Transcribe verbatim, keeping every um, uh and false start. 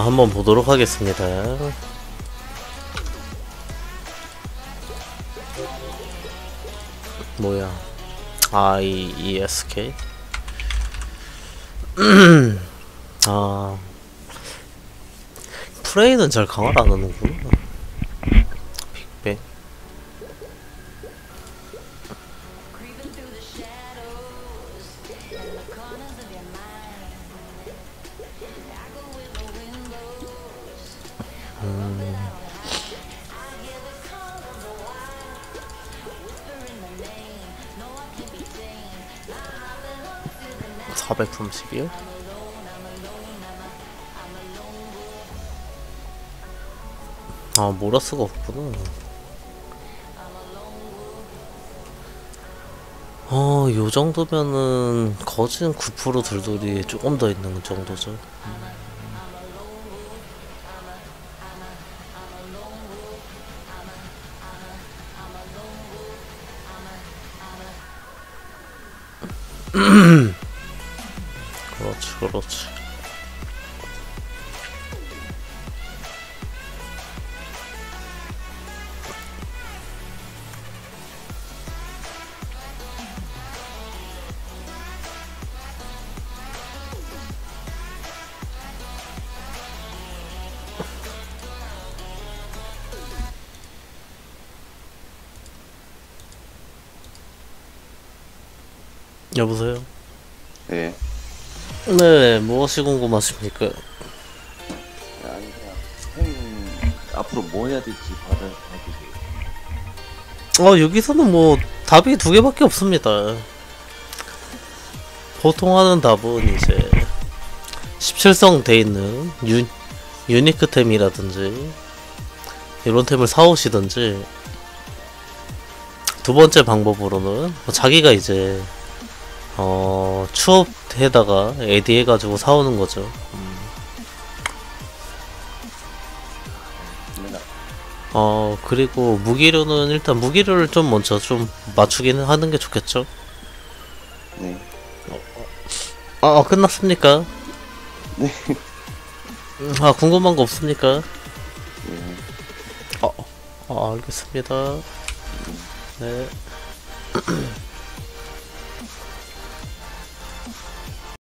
아, 한번 보도록 하겠습니다. 뭐야? 아이이에스케이. 아, 프레이는 잘 강화를 안 하는구나. 빅뱅. 음. 사백삼십일? 아, 몰아쓰가 없구나. 어, 요 정도면은 거진 구 퍼센트 들돌이 조금 더 있는 정도죠. 음. 그렇지, 그렇지. 여보세요? 네. 네, 무엇이 궁금하십니까? 아니, 그냥 형 앞으로 뭐 해야 될지 받아야 되지. 어, 여기서는 뭐 답이 두 개밖에 없습니다. 보통 하는 답은 이제 십칠성 돼 있는 유, 유니크템이라든지 이런 템을 사오시든지, 두 번째 방법으로는 자기가 이제 어... 추업에다가 에디 해가지고 사오는거죠. 음. 어... 그리고 무기료는 일단 무기료를 좀 먼저 좀 맞추기는 하는게 좋겠죠? 네. 어, 어. 아, 끝났습니까? 네. 아, 궁금한거 없습니까? 네. 어, 아, 알겠습니다. 네.